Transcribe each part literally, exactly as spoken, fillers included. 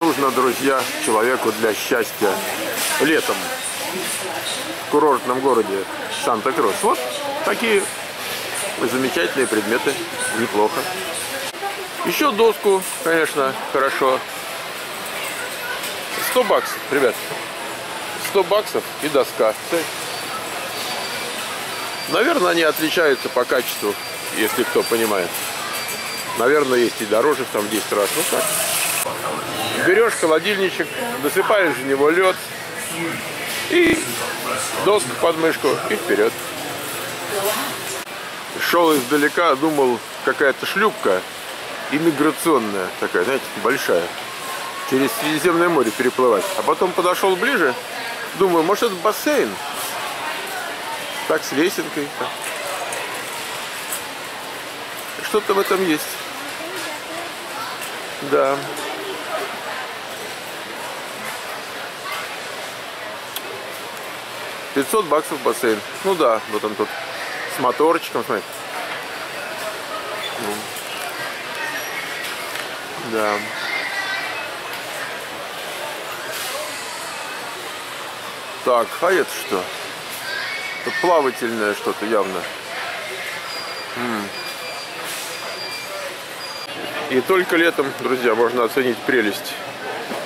Нужно, друзья, человеку для счастья летом в курортном городе Санта-Круз. Вот такие замечательные предметы, неплохо. Еще доску, конечно, хорошо. сто баксов, ребят. сто баксов и доска. Наверное, они отличаются по качеству, если кто понимает. Наверное, есть и дороже, там в десять раз. Ну так. Берешь холодильничек, досыпаешь в него лед и доску под мышку и вперед. Шел издалека, думал, какая-то шлюпка иммиграционная такая, знаете, большая. Через Средиземное море переплывать. А потом подошел ближе, думаю, может, это бассейн? Так, с лесенкой. Что-то в этом есть. Да. пятьсот баксов бассейн. Ну да, вот он тут с моторчиком, смотри. Да. Так, а это что? Это плавательное что-то явно. М-м. И только летом, друзья, можно оценить прелесть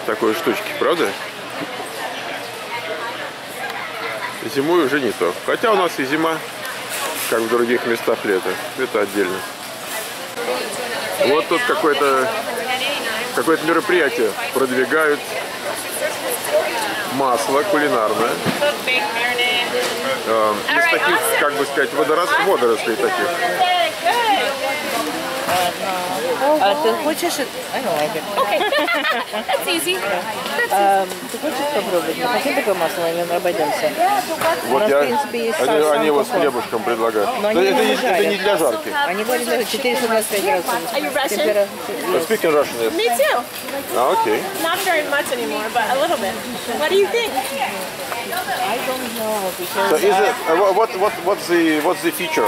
такой штучки, правда? Зимой уже не то. Хотя у нас и зима, как в других местах, лето. Это отдельно. Вот тут какое-то какое-то мероприятие продвигают. Масло кулинарное. Э, из таких, как бы сказать, водорослей, водорослей таких. А ты хочешь... Ты хочешь попробовать? Мы хотим такое масло, на нем обойдемся. Вот у нас, я... в принципе, есть они, они его с хлебушком предлагают. Но Но это, не это не для жарки. Они говорят, что четыреста двадцать пять градусов. Температура. Speaking Russian, yes. Me too. Ah, okay. Not very much anymore, but a little bit. What do you think? I don't know. So is it, uh, what, what, what's, the, what's the feature?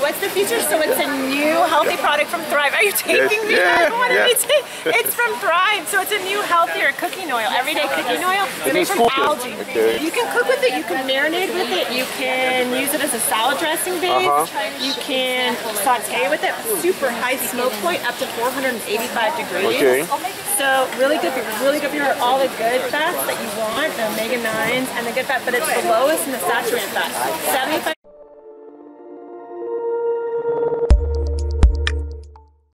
What's the feature? So it's a new healthy product from Thrive. Are you taking yes. me? Yeah, I don't want yeah. to take. It's from Thrive, so it's a new healthier cooking oil, everyday cooking oil. It's made from algae. Okay. You can cook with it, you can marinate with it, you can use it as a salad dressing base, uh -huh. you can saute with it. Super high smoke point, up to four hundred eighty-five degrees. Okay. So really good, really good for all the good fats that you want, the omega nines and the good fat, but it's the lowest in the saturated fat. seventy-five